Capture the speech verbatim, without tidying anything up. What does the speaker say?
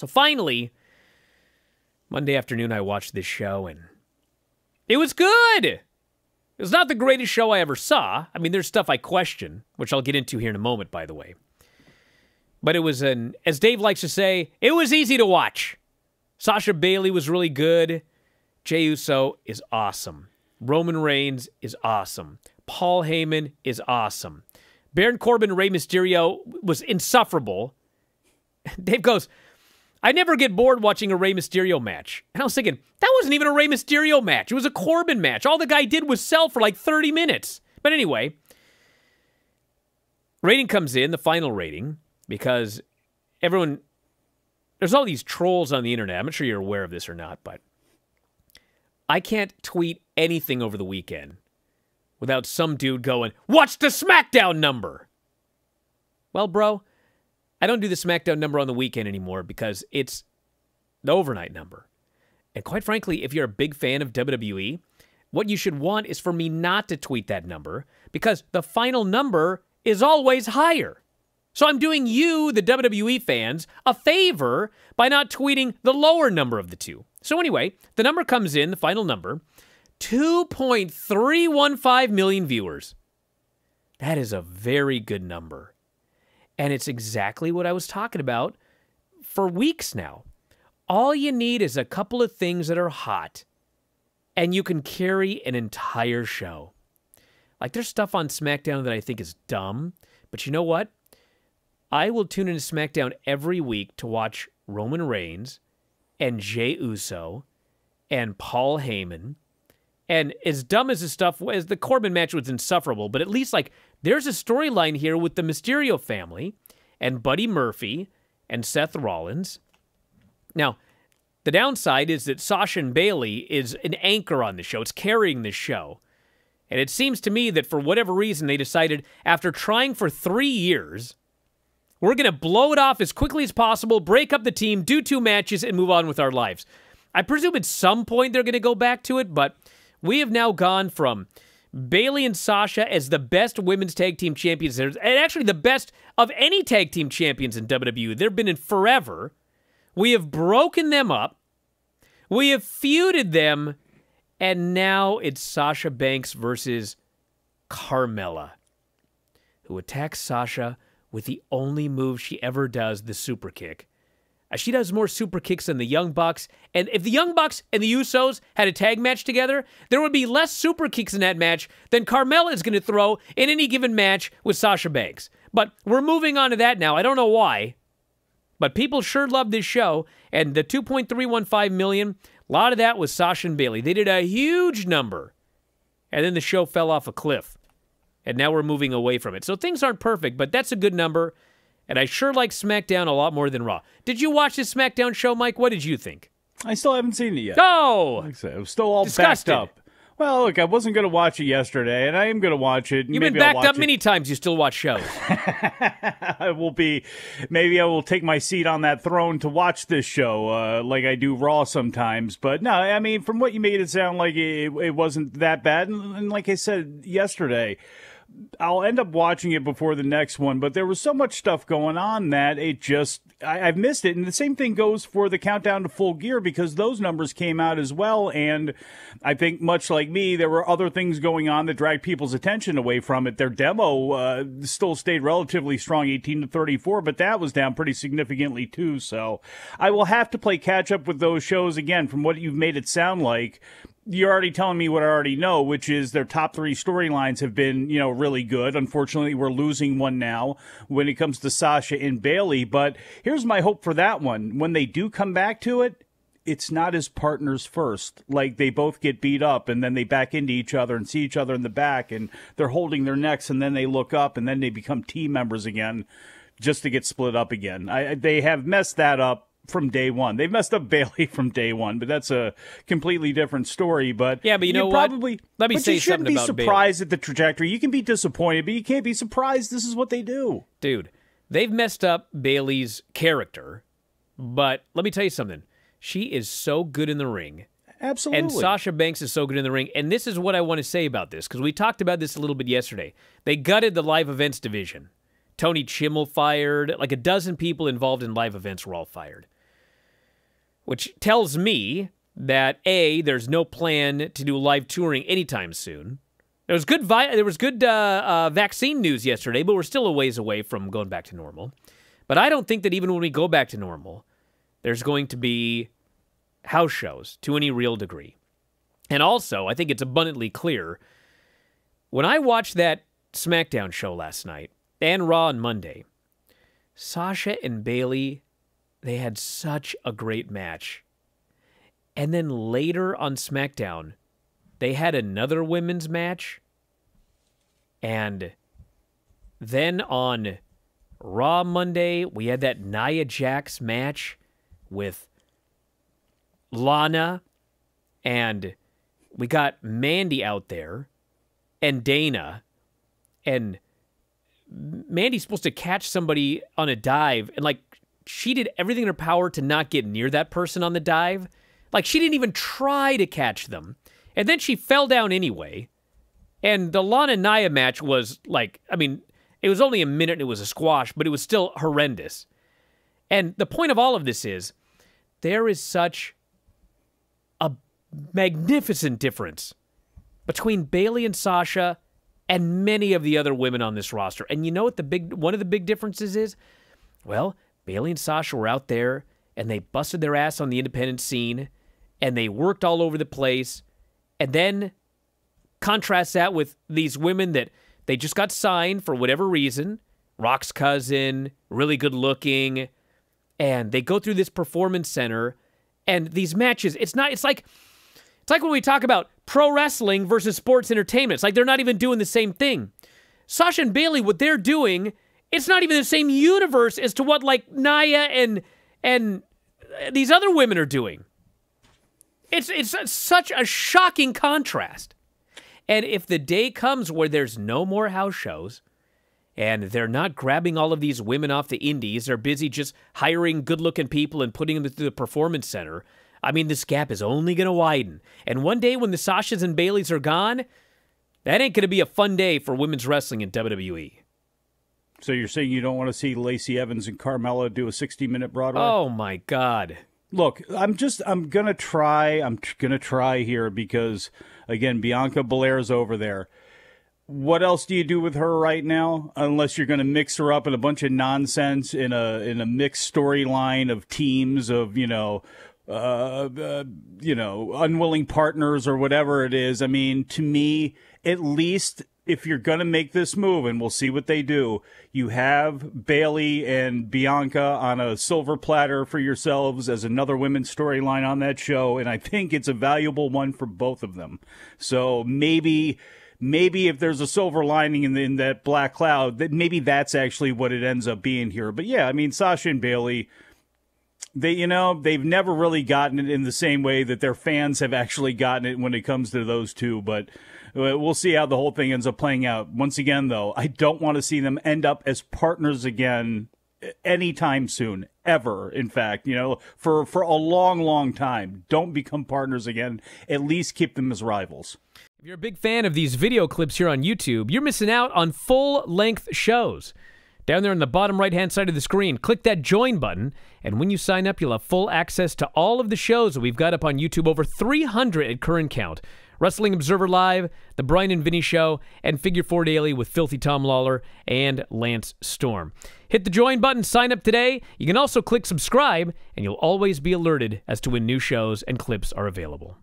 So finally, Monday afternoon, I watched this show, and it was good. It was not the greatest show I ever saw. I mean, there's stuff I question, which I'll get into here in a moment, by the way. But it was an, as Dave likes to say, it was easy to watch. Sasha Bailey was really good. Jey Uso is awesome. Roman Reigns is awesome. Paul Heyman is awesome. Baron Corbin, Rey Mysterio was insufferable. Dave goes, I never get bored watching a Rey Mysterio match. And I was thinking, that wasn't even a Rey Mysterio match. It was a Corbin match. All the guy did was sell for like thirty minutes. But anyway, rating comes in, the final rating, because everyone, there's all these trolls on the internet. I'm not sure you're aware of this or not, but I can't tweet anything over the weekend without some dude going, what's the SmackDown number? Well, bro, I don't do the SmackDown number on the weekend anymore because it's the overnight number. And quite frankly, if you're a big fan of W W E, what you should want is for me not to tweet that number because the final number is always higher. So I'm doing you, the W W E fans, a favor by not tweeting the lower number of the two. So anyway, the number comes in, the final number, two point three one five million viewers. That is a very good number. And it's exactly what I was talking about for weeks now. All you need is a couple of things that are hot, and you can carry an entire show. Like, there's stuff on SmackDown that I think is dumb, but you know what? I will tune into SmackDown every week to watch Roman Reigns and Jey Uso and Paul Heyman. And as dumb as this stuff was, the Corbin match was insufferable, but at least, like, there's a storyline here with the Mysterio family and Buddy Murphy and Seth Rollins. Now, the downside is that Sasha and Bailey is an anchor on the show. It's carrying the show. And it seems to me that for whatever reason, they decided after trying for three years, we're going to blow it off as quickly as possible, break up the team, do two matches, and move on with our lives. I presume at some point they're going to go back to it, but we have now gone from Bayley and Sasha as the best women's tag team champions, and actually the best of any tag team champions in W W E. They've been in forever. We have broken them up. We have feuded them. And now it's Sasha Banks versus Carmella, who attacks Sasha with the only move she ever does, the super kick. She does more super kicks than the Young Bucks. And if the Young Bucks and the Usos had a tag match together, there would be less super kicks in that match than Carmella is going to throw in any given match with Sasha Banks. But we're moving on to that now. I don't know why, but people sure love this show. And the two point three one five million, a lot of that was Sasha and Bailey. They did a huge number. And then the show fell off a cliff. And now we're moving away from it. So things aren't perfect, but that's a good number. And I sure like SmackDown a lot more than Raw. Did you watch this SmackDown show, Mike? What did you think? I still haven't seen it yet. Oh! Like I said, it was still all disgusted. Backed up. Well, look, I wasn't going to watch it yesterday, and I am going to watch it. And You've maybe been backed I'll watch up it. Many times. You still watch shows. I will be. Maybe I will take my seat on that throne to watch this show, uh, like I do Raw sometimes. But no, I mean, from what you made it sound like, it, it wasn't that bad. And, and like I said yesterday, I'll end up watching it before the next one, but there was so much stuff going on that it just, I, I've missed it. And the same thing goes for the Countdown to Full Gear, because those numbers came out as well. And I think much like me, there were other things going on that dragged people's attention away from it. Their demo uh, still stayed relatively strong, eighteen to thirty-four, but that was down pretty significantly too. So I will have to play catch up with those shows again. From what you've made it sound like, you're already telling me what I already know, which is their top three storylines have been, you know, really good. Unfortunately, we're losing one now when it comes to Sasha and Bailey. But here's my hope for that one. When they do come back to it, it's not as partners first. Like, they both get beat up, and then they back into each other and see each other in the back, and they're holding their necks, and then they look up, and then they become team members again just to get split up again. I, they have messed that up from day one. They messed up Bailey from day one, but that's a completely different story. But yeah, but you know what? Probably, Let me but say you shouldn't something be about surprised Bailey. At the trajectory. You can be disappointed, but you can't be surprised. This is what they do. Dude, they've messed up Bailey's character, but let me tell you something. She is so good in the ring. Absolutely. And Sasha Banks is so good in the ring. And this is what I want to say about this, because we talked about this a little bit yesterday. They gutted the live events division. Tony Chimmel fired. Like a dozen people involved in live events were all fired. which tells me that, A, there's no plan to do live touring anytime soon. There was good, vi there was good uh, uh, vaccine news yesterday, but we're still a ways away from going back to normal. But I don't think that even when we go back to normal, there's going to be house shows to any real degree. And also, I think it's abundantly clear, when I watched that SmackDown show last night, and Raw on Monday, Sasha and Bayley, they had such a great match. And then later on SmackDown, they had another women's match. And then on Raw Monday, we had that Nia Jax match with Lana. And we got Mandy out there and Dana. And Mandy's supposed to catch somebody on a dive. And, like, she did everything in her power to not get near that person on the dive. Like, she didn't even try to catch them. And then she fell down anyway. And the Lana Nia match was, like, I mean, it was only a minute and it was a squash, but it was still horrendous. And the point of all of this is, there is such a magnificent difference between Bayley and Sasha and many of the other women on this roster. And you know what the big one of the big differences is? Well, Bayley and Sasha were out there, and they busted their ass on the independent scene, and they worked all over the place. And then contrast that with these women that they just got signed for whatever reason. Rock's cousin, really good looking. And they go through this performance center, and these matches, it's not, it's like, it's like when we talk about pro wrestling versus sports entertainment. It's like they're not even doing the same thing. Sasha and Bayley, what they're doing, it's not even the same universe as to what, like, Nia and and these other women are doing. It's, it's such a shocking contrast. And if the day comes where there's no more house shows and they're not grabbing all of these women off the indies, they're busy just hiring good-looking people and putting them through the performance center, I mean, this gap is only going to widen. And one day when the Sashas and Baileys are gone, that ain't going to be a fun day for women's wrestling in W W E. So you're saying you don't want to see Lacey Evans and Carmella do a sixty-minute Broadway? Oh, my God. Look, I'm just, I'm going to try, I'm going to try here because, again, Bianca Belair's over there. What else do you do with her right now? Unless you're going to mix her up in a bunch of nonsense in a, in a mixed storyline of teams of, you know... Uh, uh, you know, unwilling partners or whatever it is. I mean, to me, at least if you're going to make this move, and we'll see what they do, you have Bayley and Bianca on a silver platter for yourselves as another women's storyline on that show, and I think it's a valuable one for both of them. So maybe... Maybe if there's a silver lining in, the, in that black cloud, that maybe that's actually what it ends up being here. But yeah, I mean, Sasha and Bayley... They, you know, they've never really gotten it in the same way that their fans have actually gotten it when it comes to those two. But we'll see how the whole thing ends up playing out. Once again, though, I don't want to see them end up as partners again anytime soon, ever. In fact, you know, for, for a long, long time, don't become partners again. At least keep them as rivals. If you're a big fan of these video clips here on YouTube, you're missing out on full-length shows. Down there on the bottom right-hand side of the screen, click that join button, and when you sign up, you'll have full access to all of the shows that we've got up on YouTube, over three hundred at current count. Wrestling Observer Live, The Brian and Vinny Show, and Figure Four Daily with Filthy Tom Lawlor and Lance Storm. Hit the join button, sign up today. You can also click subscribe, and you'll always be alerted as to when new shows and clips are available.